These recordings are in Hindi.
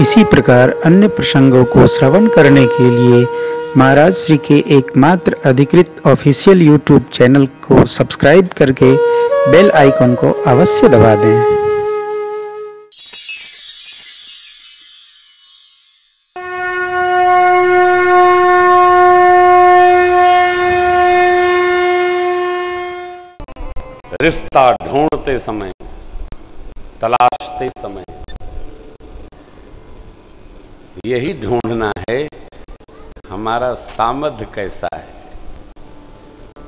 इसी प्रकार अन्य प्रसंगों को श्रवण करने के लिए महाराज श्री के एकमात्र अधिकृत ऑफिशियल यूट्यूब चैनल को सब्सक्राइब करके बेल आइकॉन को अवश्य दबा दें। रिश्ता ढूंढते समय, तलाशते समय यही ढूंढना है हमारा सामर्थ्य कैसा है,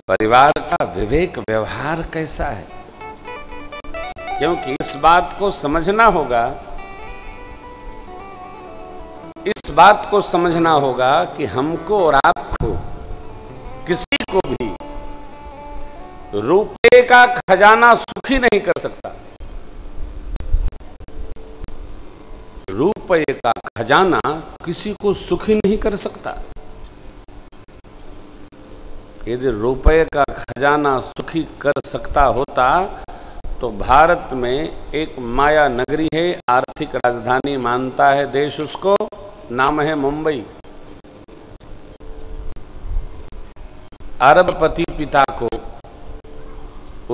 परिवार का विवेक व्यवहार कैसा है। क्योंकि इस बात को समझना होगा, इस बात को समझना होगा कि हमको और आपको, किसी को भी रुपए का खजाना सुखी नहीं कर सकता। रुपए का खजाना किसी को सुखी नहीं कर सकता। यदि रुपए का खजाना सुखी कर सकता होता तो भारत में एक माया नगरी है, आर्थिक राजधानी मानता है देश उसको, नाम है मुंबई। अरबपति पिता को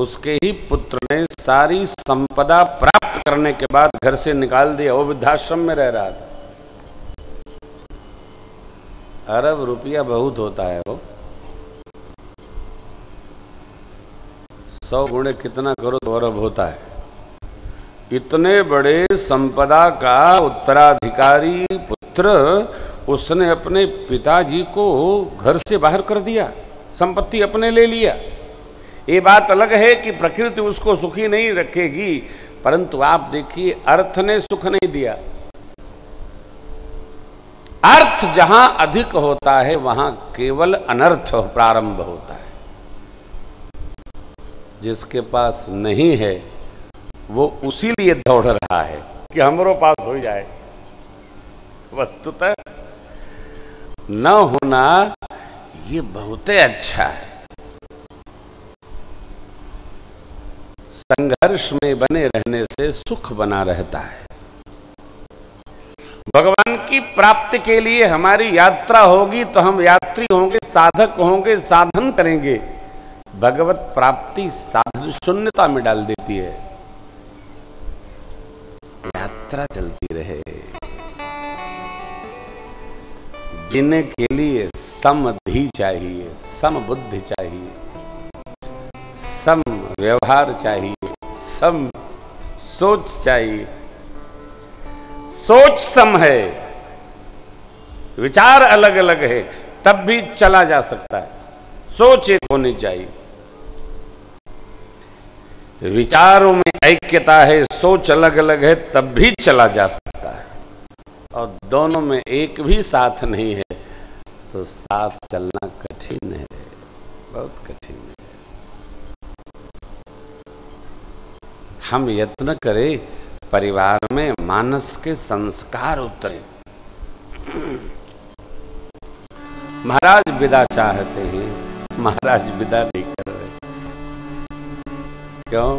उसके ही पुत्र ने सारी संपदा प्राप्त करने के बाद घर से निकाल दिया। वो वृद्धाश्रम में रह रहा था। अरब रुपया बहुत होता है, वो 100 गुणे कितना करो तो अरब होता है। इतने बड़े संपदा का उत्तराधिकारी पुत्र उसने अपने पिताजी को घर से बाहर कर दिया, संपत्ति अपने ले लिया। ये बात अलग है कि प्रकृति उसको सुखी नहीं रखेगी, परंतु आप देखिए अर्थ ने सुख नहीं दिया। अर्थ जहां अधिक होता है वहां केवल अनर्थ प्रारंभ होता है। जिसके पास नहीं है वो उसी लिए दौड़ रहा है कि हमरो पास हो जाए। वस्तुतः न होना ये बहुत अच्छा है। संघर्ष में बने रहने से सुख बना रहता है। भगवान की प्राप्ति के लिए हमारी यात्रा होगी तो हम यात्री होंगे, साधक होंगे, साधन करेंगे। भगवत प्राप्ति साधन शून्यता में डाल देती है। यात्रा चलती रहे, जीने के लिए समधि चाहिए, समबुद्धि चाहिए, सम व्यवहार चाहिए, सम सोच चाहिए। सोच सम है, विचार अलग अलग है, तब भी चला जा सकता है। सोच एक होनी चाहिए, विचारों में ऐक्यता है, सोच अलग अलग है, तब भी चला जा सकता है। और दोनों में एक भी साथ नहीं है तो साथ चलना कठिन है, बहुत कठिन है। हम यत्न करें परिवार में मानस के संस्कार उतरे। महाराज विदा चाहते हैं, महाराज विदा नहीं कर रहे। क्यों?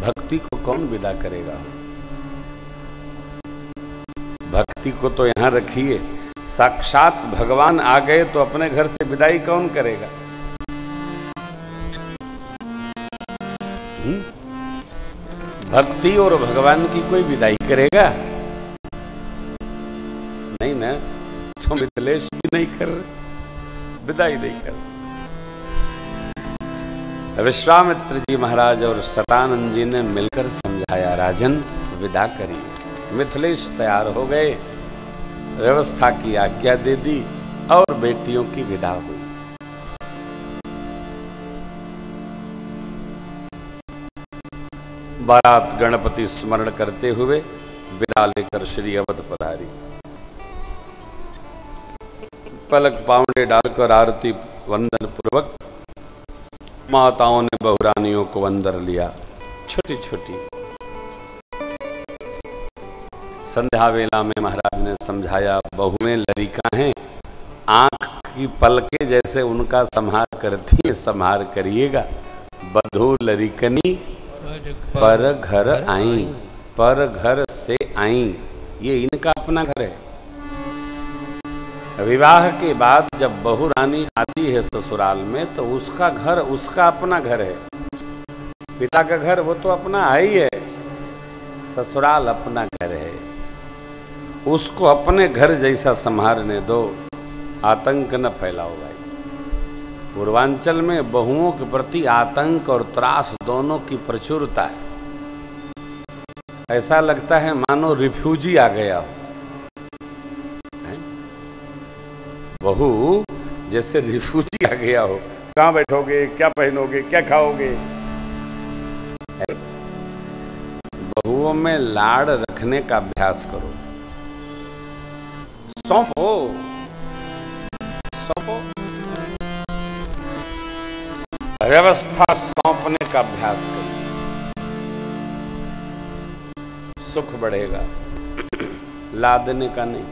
भक्ति को कौन विदा करेगा? भक्ति को तो यहां रखिए, साक्षात भगवान आ गए तो अपने घर से विदाई कौन करेगा? भक्ति और भगवान की कोई विदाई करेगा? नहीं ना। तो मिथिलेश भी नहीं कर रहे, विदाई नहीं कर रहे। विश्वामित्र जी महाराज और सतानंद जी ने मिलकर समझाया, राजन विदा करिए। मिथिलेश तैयार हो गए, व्यवस्था की आज्ञा दे दी और बेटियों की विदा हुई। बारात गणपति स्मरण करते हुए विदा लेकर श्री अवध पधारी। पलक पावड़े डालकर आरती वंदन पूर्वक माताओं ने बहुरानियों को अंदर लिया। छोटी छोटी संध्या वेला में महाराज ने समझाया, बहुएं लड़िका हैं, आंख की पलके जैसे उनका संहार करती है, संहार करिएगा। बधू लड़िकनी पर घर आई। पर घर से आई, ये इनका अपना घर है। विवाह के बाद जब बहू रानी आती है ससुराल में तो उसका घर उसका अपना घर है। पिता का घर वो तो अपना है ही है, ससुराल अपना घर है। उसको अपने घर जैसा संभालने दो, आतंक न फैलाओ भाई। पूर्वांचल में बहुओं के प्रति आतंक और त्रास दोनों की प्रचुरता है। ऐसा लगता है मानो रिफ्यूजी आ गया हो। बहू जैसे रिफ्यूजी आ गया हो, कहाँ बैठोगे, क्या पहनोगे, क्या खाओगे। बहुओं में लाड़ रखने का अभ्यास करो, सौंपो, व्यवस्था सौंपने का अभ्यास करो, सुख बढ़ेगा, लादने का नहीं।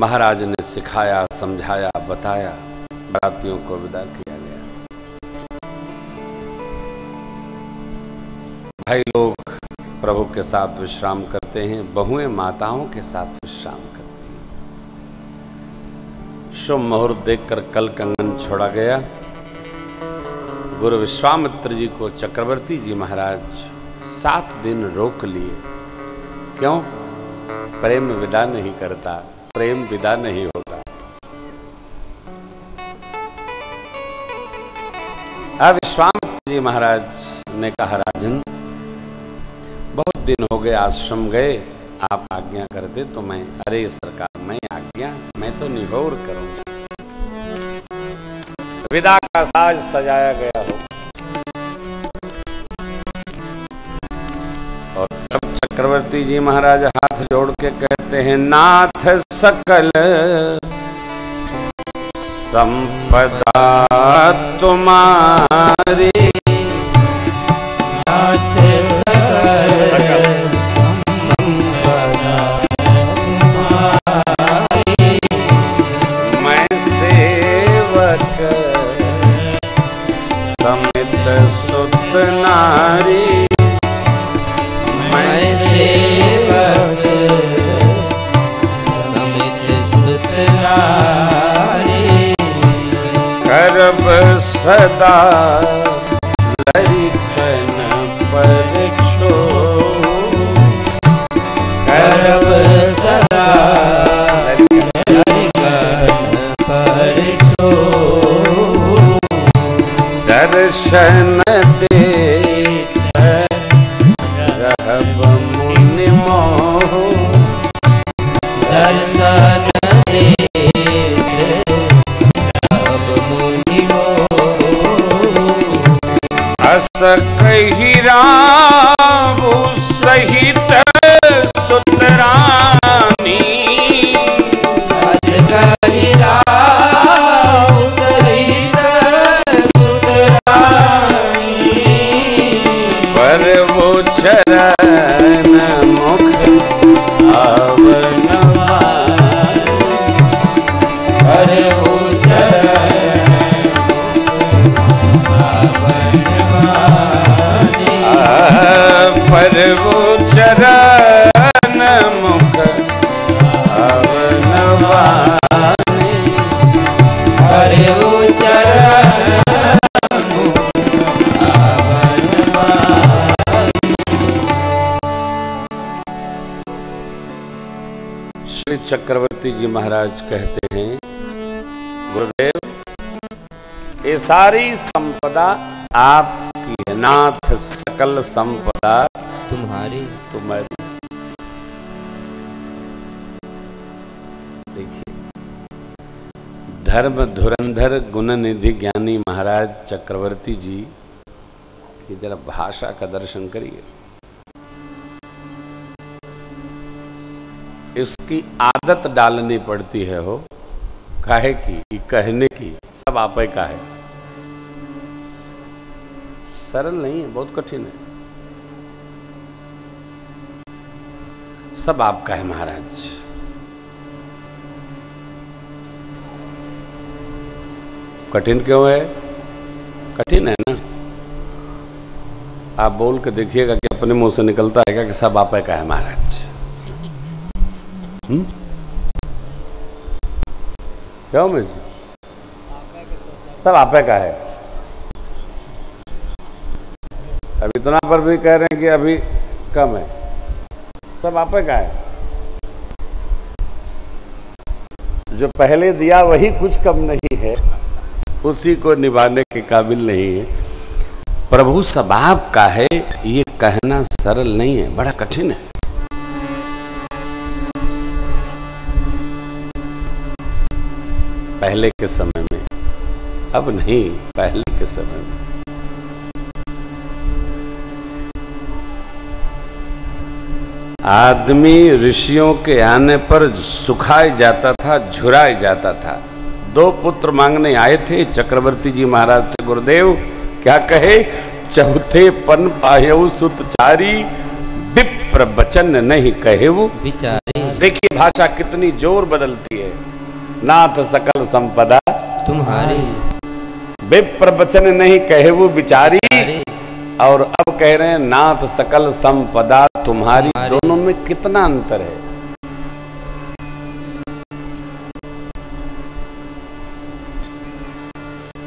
महाराज ने सिखाया, समझाया, बताया, बरातियों को विदा किया गया। भाई लोग प्रभु के साथ विश्राम करते हैं, बहुएं माताओं के साथ विश्राम करती हैं। शुभ मुहूर्त देखकर कल कंगन छोड़ा गया। गुरु विश्वामित्र जी को चक्रवर्ती जी महाराज 7 दिन रोक लिए। क्यों? प्रेम विदा नहीं करता, प्रेम विदा नहीं होता। अब विश्वामित्र जी महाराज ने कहा, राजन बहुत दिन हो गए आश्रम गए, आप आज्ञा कर दे तो मैं, अरे सरकार मैं आज्ञा, मैं तो निहोर करूंगा। विदा का साज सजाया गया हो और तब चक्रवर्ती जी महाराज हाथ जोड़ के कहते हैं, नाथ सकल संपदा तुम्हारी, सदा लरिकन परछो, करब सदा लरिकन परछो, दर्शन दे रहब मुनि मोह, दर्शन कही राम सहित सुतरानी, कही राम सहित सुतरानी, पर वो चरण मुख आवनवा, पर वो चरण चरण मुख आवनवानी, हरे चरण मुख आवनवानी। श्री चक्रवर्ती जी महाराज कहते हैं, गुरुदेव ये सारी संपदा आपकी है, नाथ सकल संपदा तुम्हारी। देखिए, धर्म धुरंधर गुण निधि ज्ञानी महाराज चक्रवर्ती जी की जरा भाषा का दर्शन करिए। इसकी आदत डालनी पड़ती है हो, काहे की कहने की, सब आपे का है, सरल नहीं है, बहुत कठिन है। सब आपका है महाराज। कठिन क्यों है? कठिन है ना, आप बोल के देखिएगा कि अपने मुंह से निकलता है कि सब आपे का है महाराज। क्या उमेश जी, सब आपे का है। अब इतना पर भी कह रहे हैं कि अभी कम है, सब आपे का है। जो पहले दिया वही कुछ कम नहीं है, उसी को निभाने के काबिल नहीं है। प्रभु सब आप का है, ये कहना सरल नहीं है, बड़ा कठिन है। पहले के समय में, अब नहीं, पहले के समय में। आदमी ऋषियों के आने पर सुखाए जाता था, झुराए जाता था। दो पुत्र मांगने आए थे चक्रवर्ती जी महाराज से, गुरुदेव क्या कहे, चौथे पन पायऊ सुतचारी, विप्र बचन नहीं कहे वो बिचारी। देखिए भाषा कितनी जोर बदलती है। नाथ सकल संपदा तुम्हारी, विप्र बचन नहीं कहे वो बिचारी, और अब कह रहे हैं नाथ सकल संपदा तुम्हारी। दोनों में कितना अंतर है।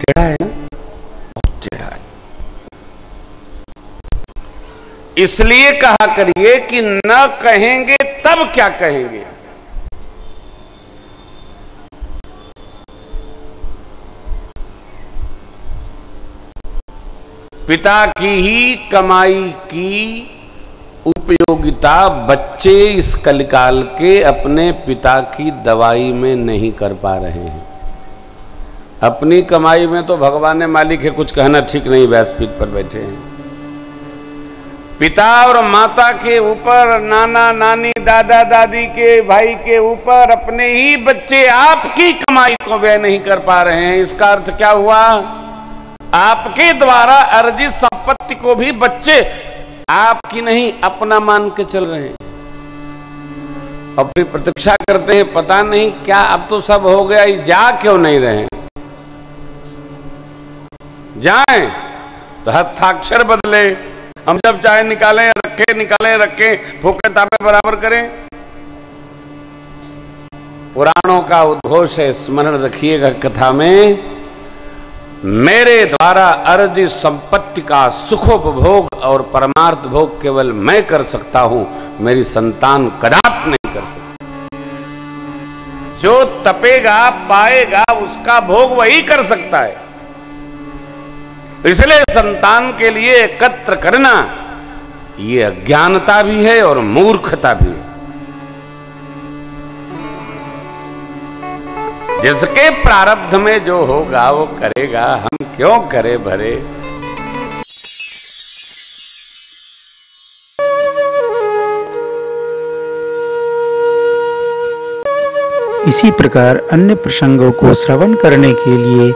टेढ़ा है ना, टेढ़ा है। इसलिए कहा करिए कि न कहेंगे तब क्या कहेंगे। पिता की ही कमाई की उपयोगिता बच्चे इस कलिकाल के अपने पिता की दवाई में नहीं कर पा रहे हैं। अपनी कमाई में तो भगवान मालिक है, कुछ कहना ठीक नहीं, व्यासपीठ पर बैठे हैं। पिता और माता के ऊपर, नाना नानी दादा दादी के, भाई के ऊपर अपने ही बच्चे आपकी कमाई को व्यय नहीं कर पा रहे हैं। इसका अर्थ क्या हुआ, आपके द्वारा अर्जित संपत्ति को भी बच्चे आपकी नहीं, अपना मान के चल रहे हैं। अब फिर प्रतीक्षा करते हैं, पता नहीं क्या अब तो सब हो गया, जा क्यों नहीं रहे। जाएं तो हस्ताक्षर बदले, हम जब चाहे निकालें, रखें, निकालें, रखें, फूके तापे बराबर करें। पुराणों का उद्घोष है, स्मरण रखिएगा। कथा में मेरे द्वारा अर्जित संपत्ति का सुखोपभोग और परमार्थ भोग केवल मैं कर सकता हूं, मेरी संतान कदापि नहीं कर सकती। जो तपेगा पाएगा उसका भोग वही कर सकता है। इसलिए संतान के लिए एकत्र करना ये अज्ञानता भी है और मूर्खता भी है। जिसके प्रारब्ध में जो होगा वो करेगा, हम क्यों करे भरे। इसी प्रकार अन्य प्रसंगों को श्रवण करने के लिए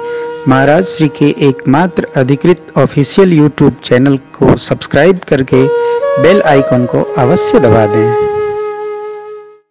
महाराज श्री के एकमात्र अधिकृत ऑफिशियल यूट्यूब चैनल को सब्सक्राइब करके बेल आइकॉन को अवश्य दबा दें।